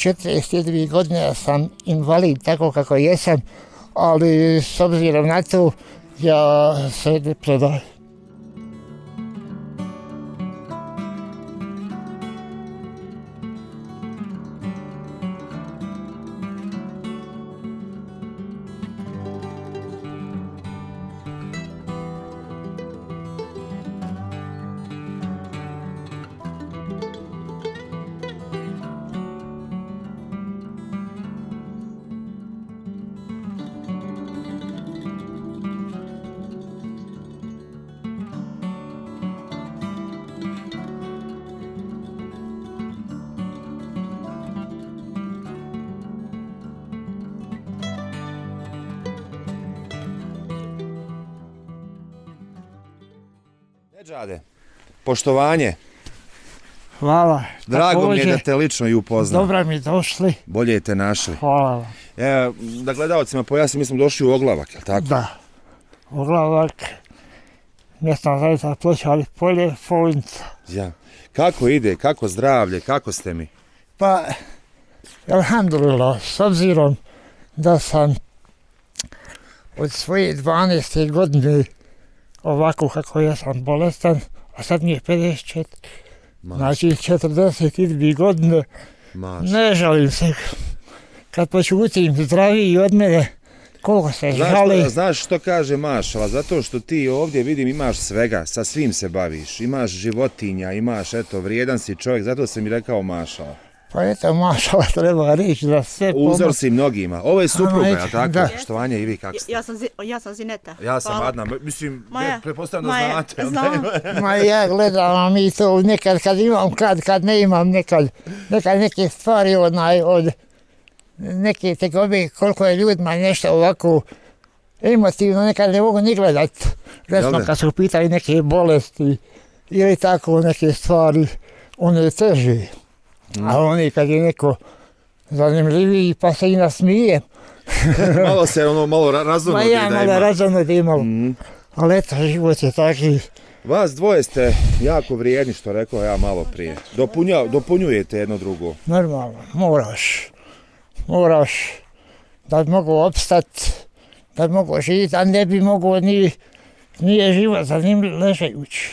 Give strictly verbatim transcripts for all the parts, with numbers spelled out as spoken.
četrdeset dvije godine sam invalid, tako kako jesam, ali s obzirom na to ja se ne predajem. Nedžade, poštovanje. Hvala. Drago mi je da te lično i upoznam. Dobro mi došli. Bolje te našli. Hvala vam. E, da gledalcima pojasnim, mi smo došli u Oglavak, je li tako? Da. Oglavak, ne znam zaista ploča, ali polje, Folnica. Ja. Kako ide, kako zdravlje, kako ste mi? Pa, alhamdulillah, s obzirom da sam od svoje dvanaeste godine ovako kako ja sam bolestan, a sad mi je pedeset četiri, znači četrdeset dvije godine, ne žalim se. Kad počutim zdraviji od mene, koliko se žali. Znaš što kaže mašala, zato što ti ovdje vidim imaš svega, sa svim se baviš, imaš životinja, imaš, eto, vrijedan si čovjek, zato sam mi rekao mašala. Pa eto, mašala, treba reći da sve pomoći. Uzor si mnogima. Ovo je supruga, je li tako? Poštovanje i vi, kako ste? Ja sam Zineta. Ja sam Adnan. Mislim, pretpostavljam da znate. Ma ja gledam i to nekad kad imam, kad ne imam, nekad neke stvari od neke tegobe, koliko je ljudima nešto ovako emotivno, nekad ne mogu ni gledat. Recimo kad su pitali neke bolesti ili tako neke stvari, one je teže. A oni kad je neko zanimljiviji pa se i nasmijem. Malo se ono malo razumno da ima. Ma ja malo razumno da imalo. Ali eto, život je takvi. Vas dvoje ste jako vrijedni, što rekao ja malo prije. Dopunjujete jedno drugo. Normalno, moraš. Moraš da bi mogo opstat, da bi mogo živjeti, a ne bi mogo ni, nije život zanimljiv ležajući.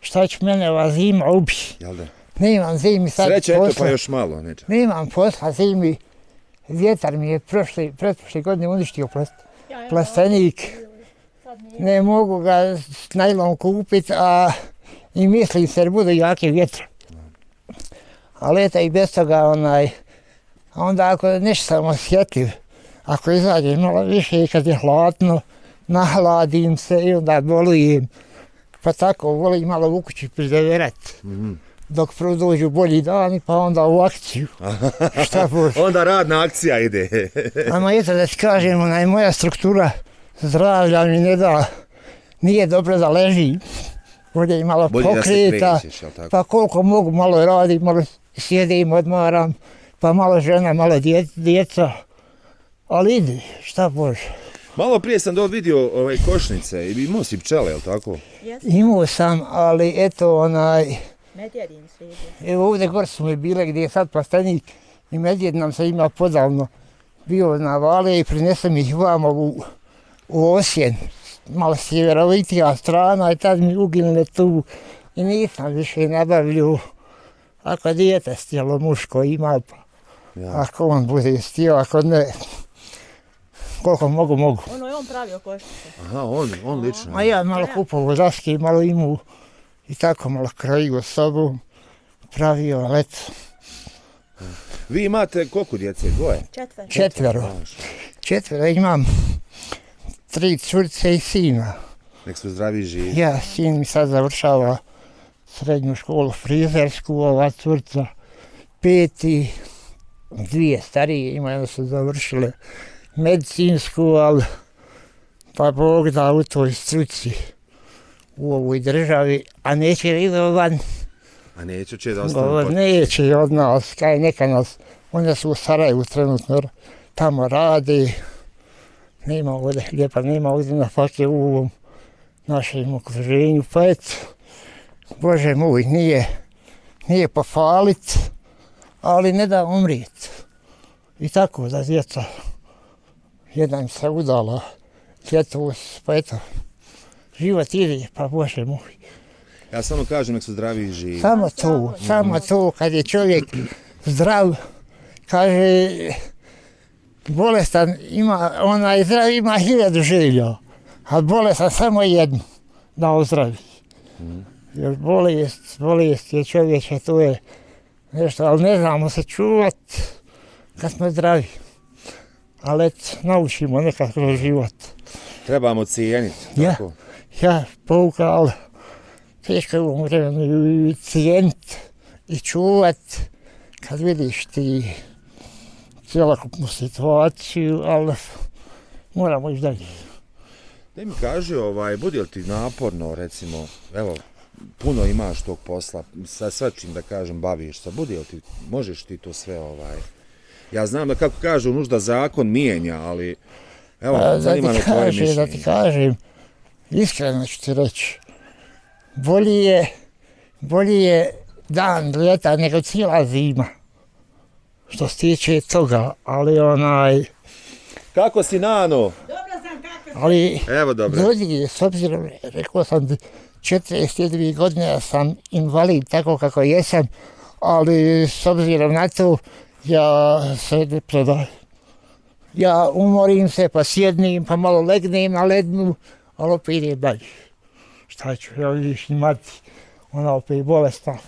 Šta će mene ova zima ubi? Jel da? Nemam zimi sad posla. Sreće, eto pa još malo. Nemam posla zimi. Vjetar mi je pretprošle godine uništio plastenik. Ne mogu ga s najlom kupiti, a i mislim se jer budu jake vjetre. A leta i bez toga onaj... A onda ako nešto sam osjetljiv, ako izađem malo više i kad je hladno, nahladim se i onda bolujem. Pa tako volim malo u kući prideverati. Dok dođu bolji dani, pa onda u akciju. Šta boš? Onda radna akcija ide. Ama eto da ti kažem, onaj moja struktura zdravlja mi ne da, nije dobro da ležim. Ovdje je malo pokreta, pa koliko mogu malo radim, malo sjedim, odmaram, pa malo žena, malo djeca. Ali ide, šta boš? Malo prije sam dol vidio košnice, imao si pčele, je li tako? Imao sam, ali eto onaj... Medjedim se ide. Evo ovdje gore su mi bile gdje je sad plastenik i medjed nam se ima podavno bio na vale i prinesem ih vam u Osjen. Malo sjeverovitija strana i tad mi uginule tu i nisam više nabavljio. Ako dijete stijelo muško ima pa, ako on bude stijel, ako ne, koliko mogu mogu. Ono je on pravio košnice. Aha, on lično. A ja malo kupovo daske, malo imu. I tako malo krojio sobom, pravio leto. Vi imate koliko djece? Dvoje? Četvero. Četvero. Četvero imam tri curice i sina. Nek su zdravi i živi. Ja, sin mi sad završava srednju školu frizersku, ova curica peti, dvije starije ima, jedno su završile medicinsku, ali pa Bog da u toj struci. U ovoj državi, a neće li idu van? A neće će da ostane? Neće od nas, kaj neka nas, one su u Sarajevu trenutno, tamo radi, nema ovdje lijepa, nema ovdje na fakti u ovom našem okruženju, pa eto, Bože moj, nije, nije pofalit, ali ne da umrijeti. I tako da djeca, jedna im se udala, djetovus, pa eto, život ide, pa Bože moj. Ja samo kažem nek su zdravi i živi. Samo to, samo to, kad je čovjek zdrav, kaže, bolestan ima, onaj zdrav ima hiljadu življa, a bolestan samo jednu da ozdravi. Jer bolest, bolest je čovječe, to je nešto, ali ne znamo se čuvat kad smo zdravi. Ali naučimo nekad kroz život. Trebamo cijeniti, tako? Ja, pouka, ali teško je u ovom vremenu i cijeniti i čuvati kad vidiš ti cijelokupnu situaciju, ali moramo ići dalje. Daj mi kaži, budi li ti naporno, recimo, evo, puno imaš tog posla, sa svačim da kažem baviš se, budi li ti, možeš ti to sve, ovaj, ja znam da kako kažu, nužda zakon mijenja, ali, evo, zanima me tvoje mišljenje. Da ti kažem, iskreno ću ti reći, bolji je, bolji je dan ljeta nego cijela zima, što se tiče toga, ali onaj... Kako si, Nano? Ali, ljudi, s obzirom, rekao sam ti, četrdeset dvije godine sam invalid, tako kako jesam, ali s obzirom na to, ja se ne predajem. Ja umorim se, pa sjednim, pa malo legnem na lednu, ali opet idem dalje. Šta ću, ja vidiš imati, ona opet bolestna,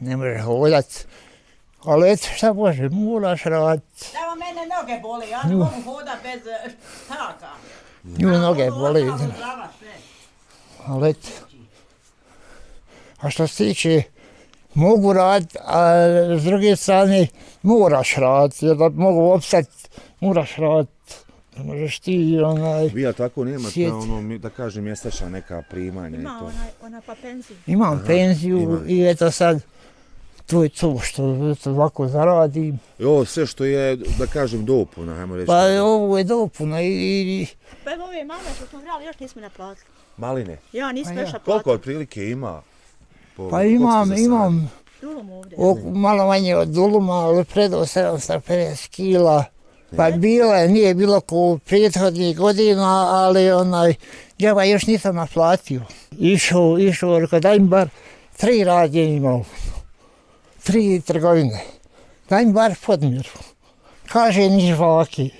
ne može hodati. Ali eto šta može, moraš raditi. Evo mene noge boli, ja ne mogu hodat bez taka. Nju noge boli. Ali eto. A što se tiče, mogu raditi, a s druge strane moraš raditi, jer da mogu opstati, moraš raditi. Ne možeš ti onaj... Vi ja tako nemate ono, da kažem, mjesečna neka primanja. Ima ona pa penziju. Imam penziju i eto sad. To je to što ovako zaradim. I ovo sve što je, da kažem, dopuna, hajmo reći. Pa ovo je dopuna i... Pa evo ove maline što smo vrali, još nismo naplatili. Maline? Ja, nismo još naplatili. Koliko otprilike ima? Pa imam, imam... Dulum ovdje. Malo manje od duluma, ali predao sedamsto pedeset kila. Pa bilo je, nije bilo kao prethodnih godina, ali onaj... Ja ga još nisam naplatio. Išao, išao, rekao da im bar tri radnje imao. Tri trgovine, daj mi bar podmiru, kaže niš vaki,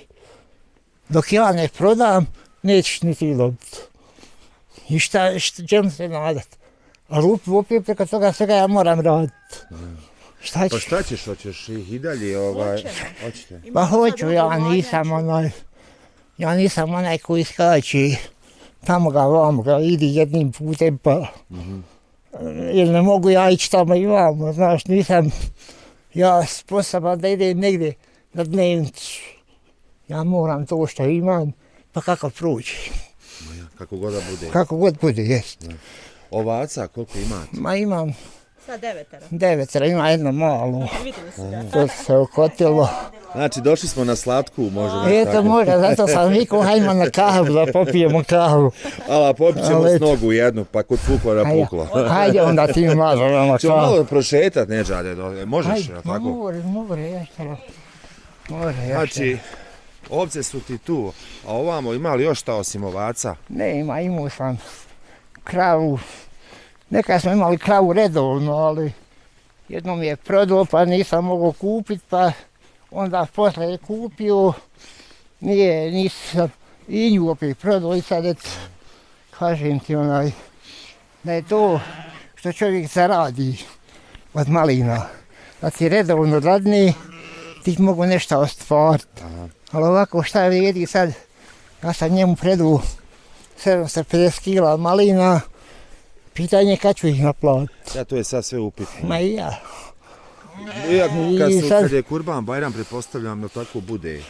dok ja ne prodam, nećeš ni ti dobiti. I šta, čemu se nadat? Ali opet preko toga svega ja moram raditi. Šta ćeš? Pa šta ćeš, hoćeš ih i dalje, ovaj, hoćete? Pa hoću, ja nisam onaj, ja nisam onaj koji skači, tamo ga, vamo ga, idi jednim putem pa... jer ne mogu ja ići tamo i vamo, znaš, nisam ja sposoban da idem negdje na dnevnicu. Ja moram to što imam, pa kako prođe. Kako god da bude. Kako god bude, jest. Ovaca koliko imate? Ma imam... Sa devetera. Devetera, ima jedno malo. To se okotilo. Znači, došli smo na slatku, možemo tako. Eto, možda, zato sam vikao, hajmo na kavu, da popijemo kavu. Ala, popit ćemo s nogu jednu, pa kod pukla na puklo. Hajde onda ti mazamo na kavu. Čemo malo prošetat, Nedžade, možeš, ja tako? Može, može, ja što. Znači, ovce su ti tu, a ovamo ima li još šta osim ovaca? Ne, ima, imao sam kravu. Nekad smo imali kravu redovno, ali jednom je prodao, pa nisam mogao kupit, pa onda posle je kupio, nije, nisam i nju opet prodao i sad, eto, kažem ti onaj, da je to što čovjek zaradi od malina, da ti redovno radni, ti mogu nešto ostvariti, ali ovako šta vrijedi sad, ja sam njemu predao sedamsto pedeset kila malina, pitanje je kad ću ih naplatiti. Ja, to je sad sve upitno. Ma i ja. Iako kad je Kurban Bajram, pretpostavljam da tako bude.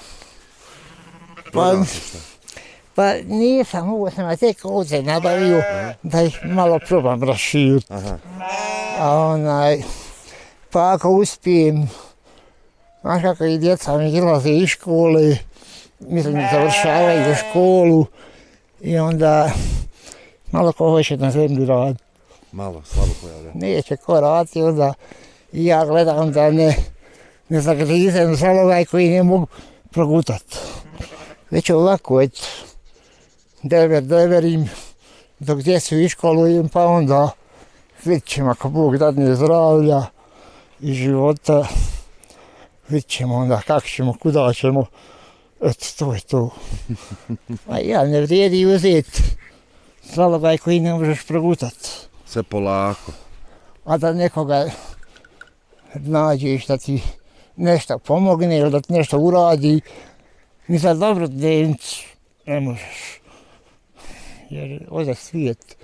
Pa nisam, ovo sam tek ovdje nabavio da ih malo probam raširiti. Pa ako uspijem, znaš kako i djeca mi izlaze iz škole, mislim da završavaju školu i onda... Malo ko hoće na zemlju raditi. Malo, slabo pojavljeno. Neće ko raditi, onda i ja gledam da nezagranizen zalovaj koji ne mogu progutati. Već ovako, već dever deverim dok djecu iškolujem, pa onda vidit ćemo ako Bog dadne zdravlja i života, vidit ćemo onda kako ćemo, kuda ćemo, eto to je to. A ja ne vrijedi uzeti zalogaj koji ne možeš progutati. Sve polako. A da nekoga nađeš da ti nešto pomogne ili da ti nešto uradi, ni za dobro dnevnicu ne možeš. Jer ovdje svijet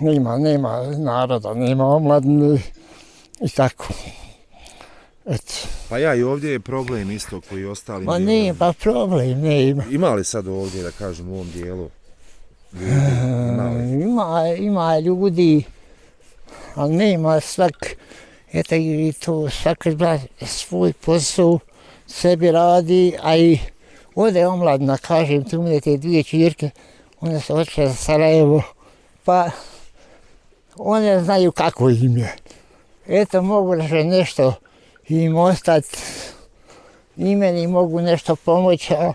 nema, nema naroda, nema omladine i tako. Eto. Pa ja i ovdje je problem isto koji ostalim dijelom. Ma nema problem, nema. Ima li sad ovdje, da kažem, u ovom dijelu ljudi? E, ima, ima ljudi, ali nema svak, eto i to svak svoj posao sebi radi, a i ovdje je omladna, kažem, tu mene te dvije čirke, one se odšle za Sarajevo, pa one znaju kako im je. Eto, mogu da će nešto im ostati, i meni mogu nešto pomoći, a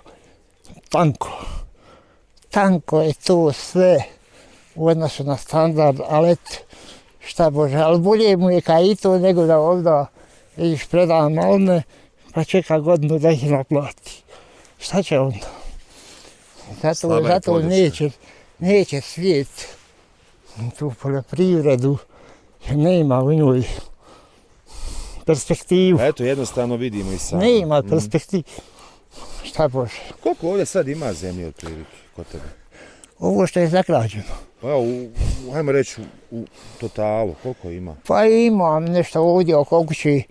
tanko. Tanko je to sve u odnosu na standard, ali šta Bože, ali bolje mu je kaj i to nego da ovdje vidiš predam malne, pa čeka godinu da ih naplati. Šta će onda? Zato, zato neće, neće svijet tu poljoprivredu, jer nema u njoj perspektivu. A eto, jednostavno vidimo i sami. Nema perspektivu. Mm. Šta Bože. Koliko ovdje sad ima zemlje otprilike kod tebe? Ovo što je zagrađeno. Pa, u, u, ajmo reći u, u totalu, koliko ima? Pa imam nešto ovdje oko kuće.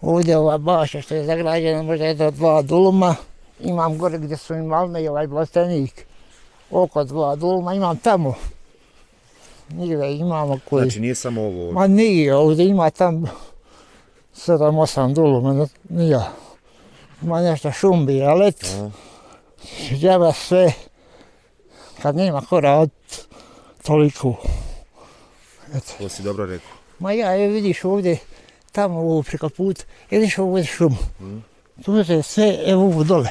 Ovdje ova baša što je zagrađena, možda je do dva doluma. Imam gore gdje su mi malme i ovaj Vlastenik. Oko dva doluma imam tamo. Nigde imamo koji... Znači nije samo ovo ovdje? Ma nije, ovdje ima tam sedam, osam doluma, nije. Ima nešto šumbi, ali eto, djava sve, kad nema ko radit, toliko. To si dobro rekao. Ma ja, evo vidiš ovdje, tamo ovo preko puta, vidiš ovdje šumu. Tu se sve, evo ovo dole,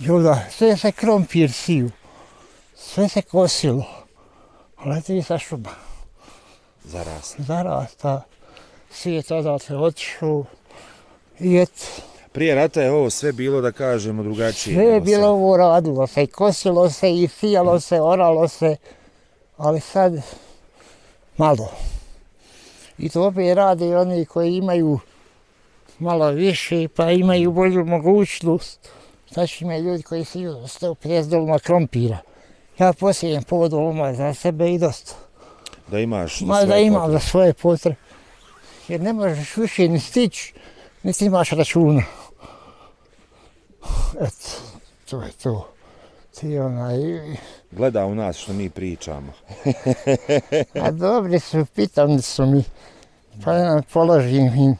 i onda sve se krompir siju, sve se kosilo, leti sa šuma. Zarasta. Zarasta. Svijet odatle otišao i eto. Prije rata je ovo sve bilo, da kažemo, drugačije. Sve je bilo ovo, radilo se i kosilo se i sijalo se, oralo se, ali sad malo. I to opet rade oni koji imaju malo više, pa imaju bolju mogućnost. Znači imaju ljudi koji siju sto pedeset doluma krompira. Ja posijem pol doluma za sebe i dosta. Da imaš za svoje potrebe? Da imam za svoje potrebe. Jer ne možeš više ni stići, niti imaš računa. Eto, to je to. Ti onaj... Gleda u nas što mi pričamo. A dobri su, pitam su mi, pa nam položim im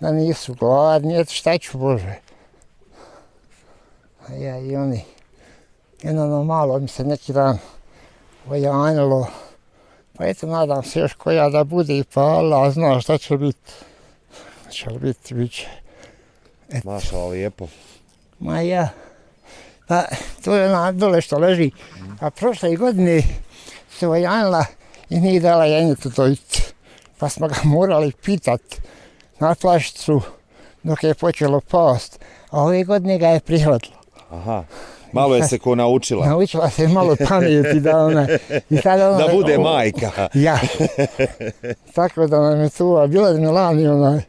da nisu gladni, eto šta ću Bože. A ja i oni, jedno malo mi se neki dan ojanilo. Pa eto, nadam se još koja da bude, pa Allah zna šta će biti. Će li biti, bit će. Maša, lijepo. Ma ja. Pa, to je ona dole što leži. A prošle godine se ojanila i nije dala janjetu dojiti. Pa smo ga morali pitat na plašicu dok je počelo past. A ove godine ga je prihvatilo. Aha. Malo je se ko naučila. Naučila se malo pameti da ona... Da bude majka. Ja. Tako da nam je to, bila da mi lani onaj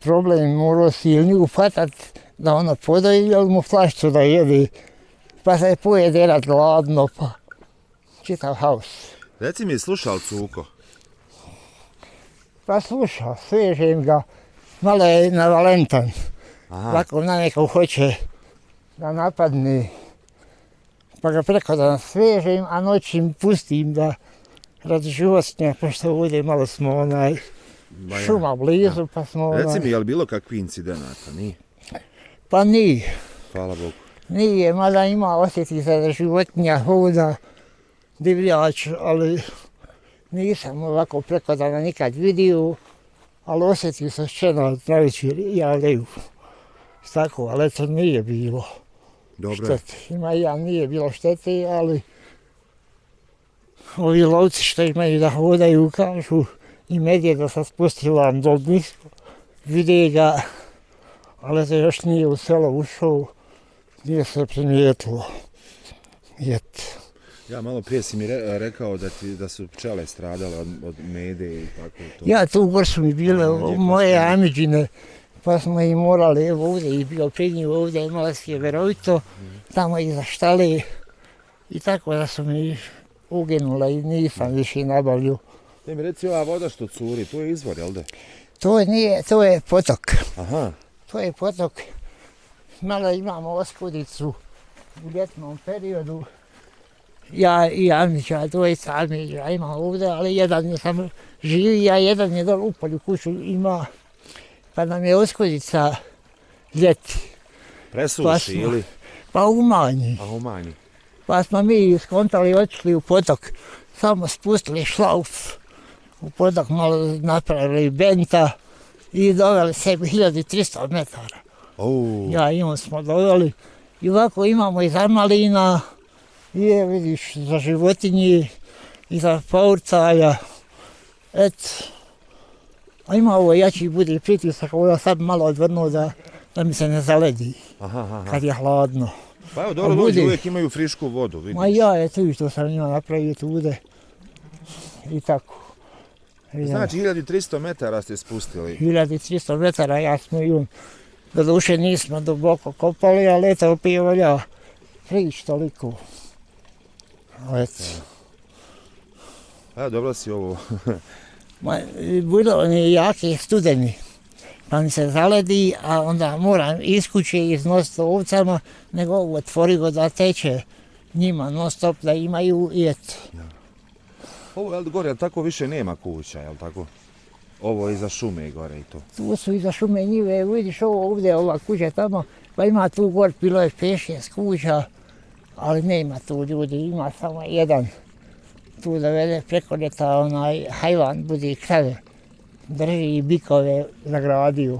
problem, morao si ili nju fatat da ona podoji ili mu flašcu da jede. Pa se pojede rad gladno, pa čitav haus. Reci mi, sluša li Cuko? Pa sluša, svežem ga. Malo je navalentan. Lako na neko hoće da napadne, pa ga preko da svežim, a noćim pustim da radi životinja, pošto ovdje malo smo onaj šuma blizu, pa smo onaj... Reci mi, je li bilo kakvi incidenata, nije? Pa nije. Hvala Bogu. Nije, mada ima osjeti se da životinja hoda, divljač, ali nisam ovako preko da ga nikad vidio, ali osjetio sam ščenovac najveći jareju. Tako, ali eto nije bilo dobre štete. Ima i ja, nije bilo štete, ali ovi lovci što imaju da hodaju kažu i medje da sam spustilam do blisko, vide ga, ali eto još nije u selo ušao, nije se primijetilo. Jet. Ja malo prije si mi re, rekao da, ti, da su pčele stradale od, od mede i tako to. Ja tu u Gorsu mi bile ja, moje amidžine, pa smo i morali, evo ovdje i bio prednju, ovdje i Malarske verovito, mm. tamo iza štale i tako da su mi uginula i nisam mm. više nabavljio. Te mi reci, ova voda što curi, to je izvor, jel da? To nije, to je potok. Aha. To je potok. Malo imamo oskudicu u ljetnom periodu. Ja i Amidža, dvojica Amidža ima ovdje, ali jedan je sam živi, a jedan je dole u polju kuću ima, pa nam je oskudica ljeti. Presuši ili? Pa umanji. Pa umanji. Pa smo mi skontali, otišli u potok, samo spustili šlauf, u potok malo napravili benta i doveli sebi hiljadu tristo metara. Oh. Ja imam smo doveli i ovako imamo i zamalina, i je, vidiš, za životinje i za paurcaja, eto. A ima ovo jači bude pritisak, ovo ja sad malo odvrnuo da, da mi se ne zaledi, aha, aha, kad je hladno. Pa evo, dobro ljudi uvijek imaju frišku vodu, vidiš. Ma ja, eto, što sam njima napravio tude i tako. Ja. Znači, hiljadu tristo metara ste spustili? hiljadu tristo metara, ja smo i on. Doduše nismo duboko kopali, ali eto, opet valja prič toliko. A dobro si ovo. Ma, bilo je jaki studeni, pa mi se zaledi, a onda moram iz kuće iznositi ovcama, nego otvori go da teče njima non stop da imaju i eto. Ja. Ovo je gore, jel tako više nema kuća, jel tako? Ovo je iza šume gore i to. Tu su iza šume njive, vidiš ovo ovdje, ova kuća tamo, pa ima tu gore, bilo je pešjes kuća. Ali nema tu ljudi, ima samo jedan. Tu da vede preko ljeta onaj hajvan, bude krave, drži i bikove nagradio.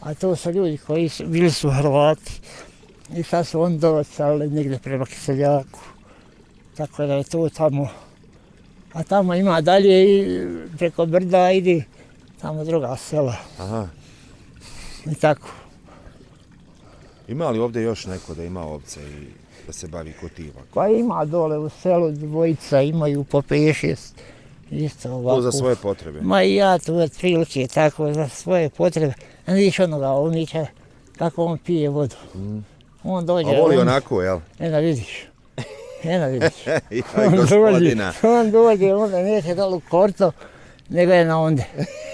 A to su ljudi koji su, bili su Hrvati i sad su on dolazili negdje prema Kiseljaku. Tako da je to tamo. A tamo ima dalje i preko brda ide tamo druga sela. Aha. I tako. Ima li ovdje još neko da ima ovce i da se bavi kotivak? Pa ima dole u selu dvojica, imaju po pešest, isto ovako. To za svoje potrebe? Ma i ja tu od prilike, tako, za svoje potrebe. Vidiš onoga ovnića, kako on pije vodu. Mm. On dođe... A voli on, onako, jel? Ena vidiš, ena vidiš. Ja, on, dođe, on dođe, onda neće dole u korto, nego ena onde.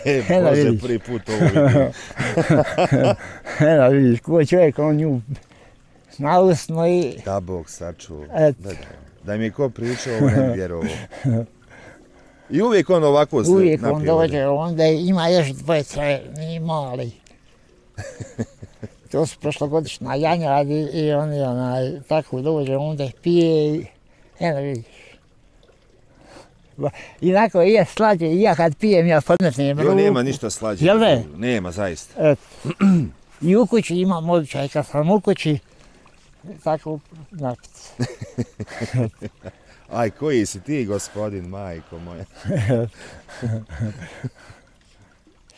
E, ena Bože, vidiš. Prvi put ovo vidim. Ena vidiš, ko čovjek, on nju... Nausno i... Da Bog sačuva. Da, da mi je ko pričao, ovo ne vjerovo. I uvijek on ovako napio. Uvijek on dođe, onda ima još dvoje trajni mali. To su prošlogodišnja janjadi i oni onaj, tako dođe, onda pije i... Eno vidiš. Inako je slađe i ja kad pijem ja podmetnem ruku. Jo, nema ništa slađe. Jel ne? Nema, zaista. I u kući imam običaj, kad sam u kući, tako napit. Aj, koji si ti, gospodin, majko moja.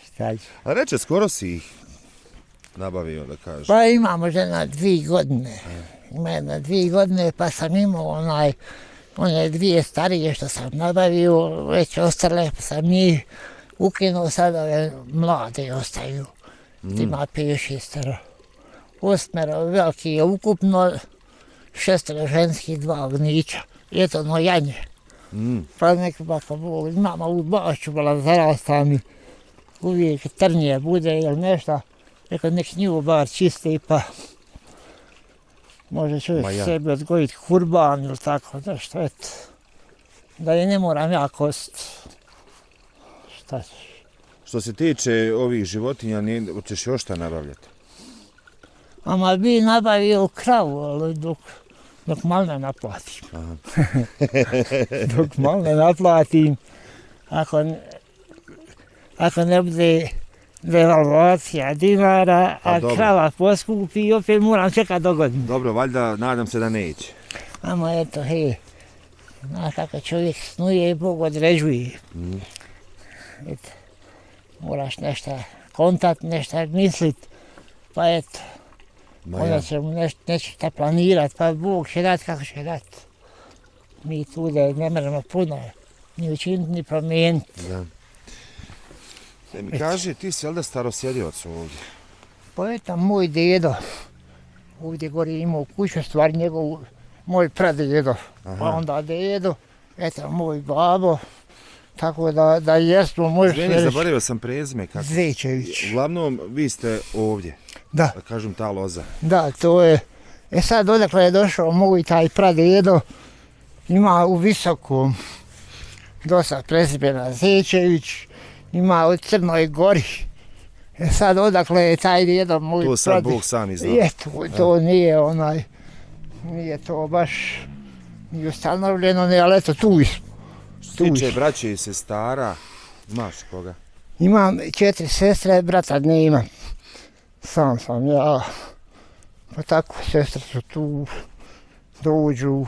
Šta ću? A reče, skoro si ih nabavio, da kažem. Pa imamo žena dvije godine. Ima jedna dvije godine, pa sam imao onaj, one dvije starije što sam nabavio, već ostale, pa sam njih ukinuo, sad ove mlade ostaju. Mm. Ima pet, šestero. Osmero veliki je ukupno, šestero ženskih, dva ovnića. Eto ono janje. Mm. Pa neko baka Bog, imamo u bašću, bila zarasta mi. Uvijek trnje bude ili nešto. Rekao nek njivu bar čiste pa može čovjek ja sebi odgojiti kurban ili tako nešto. Eto. Da je ne moram ja kost. Šta ćeš? Što se tiče ovih životinja, ćeš još šta nabavljati? Ama bi nabavio kravu, ali dok, dok malo ne naplatim. dok malo ne naplatim, ako ako ne bude devalvacija dinara, a, a krava poskupi i opet moram čekati do godine. Dobro, valjda nadam se da neće. Amo eto, hej, znaš kako čovjek snuje i Bog određuje. Mm. Eto, moraš nešto kontakt, nešto mislit, pa eto, Maja. Onda će mu neš, neće šta planirat, pa Bog će dat kako će dat. Mi tu da ne moramo puno ni učiniti, ni promijeniti. Da. Da mi kaži, ti si jelda starosjedioc ovdje? Pa eto, moj dedo ovdje gori imao kuću, stvar njegov, moj pradedo, pa onda dedo, eto moj babo, tako da, da jesmo, možeš reći. Zveni, zaboravio sam prezime kako. Zečević. Uglavnom, vi ste ovdje, da, da kažem ta loza. Da, to je, e sad odakle je došao moj taj pradedo, ima u Visokom dosta prezimena Zečević, ima u Crnoj Gori. E sad odakle je taj jedan moj pradedo. To sad Bog sami zna. Je, to, to nije onaj, nije to baš ni ustanovljeno, ne, ali eto tu smo. Što se tiče braće i sestara, znaš koga? Imam četiri sestre, brata ne imam. Sam sam ja. Pa tako, sestre su tu, dođu.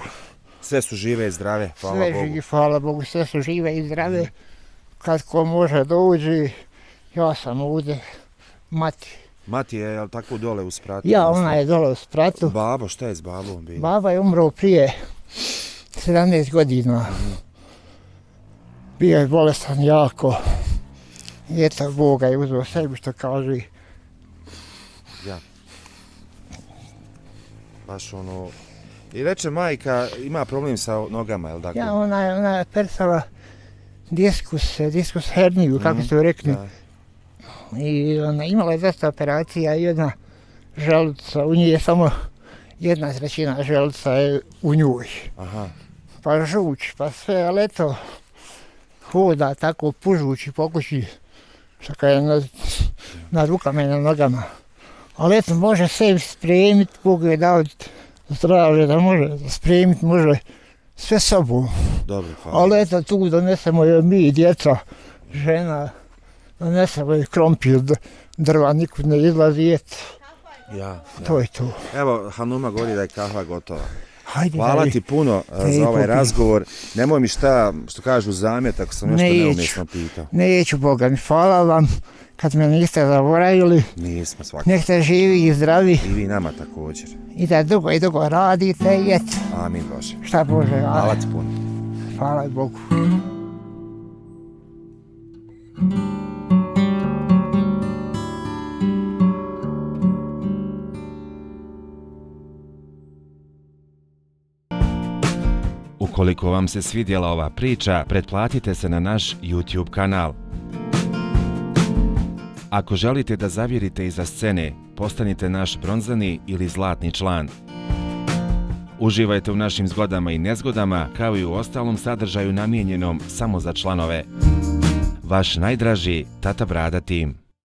Sve su žive i zdrave, hvala Bogu. Sve žive, hvala Bogu, sve su žive i zdrave. Kad ko može dođi, ja sam ovdje, mati. Mati je, jel tako, dole u Spratu? Ja, ona je dole u Spratu. Babo, šta je s babom bilo? Baba je umro prije sedamnaest godina. Mm. Bio je bolestan jako. I eto, Boga je uzeo sebi, što kaže. Ja. Baš ono... I reče, majka ima problem sa nogama, jel tako? Ja, ona je, ona je persala diskus, diskus herniju, mm, kako ste rekli. Da. I ona imala je dosta operacija, jedna želuca, u njoj je samo jedna trećina želuca je u njoj. Aha. Pa žuč, pa sve, ali eto, hoda tako pužući po kući, što je na, na rukama i na nogama. Ali eto, može sebi spremit, Bog je dao zdravlje da može spremit, može sve sobom. Dobro, hvala. Ali eto, tu donesemo joj mi, djeca, žena, donesemo i krompir, drva nikud ne izlazi, eto. Ja, ja. To je to. Evo, Hanuma govori da je kahva gotova. Hajde, hvala daj ti puno te za ovaj popim razgovor. Nemoj mi šta, što kažu, zamjet ako sam nešto neumjesno pitao. Neću, Boga mi, hvala vam kad me niste zaboravili. Nismo, svakako. Nek ste živi i zdravi. I vi nama također. I da dugo i dugo radite, i eto. Amin, Bože. Šta Bože, hvala. Hvala ti puno. Hvala Bogu. Ukoliko vam se svidjela ova priča, pretplatite se na naš YouTube kanal. Ako želite da zavirite iza scene, postanite naš bronzani ili zlatni član. Uživajte u našim zgodama i nezgodama, kao i u ostalom sadržaju namijenjenom samo za članove. Vaš najdraži Tata Brada Tim.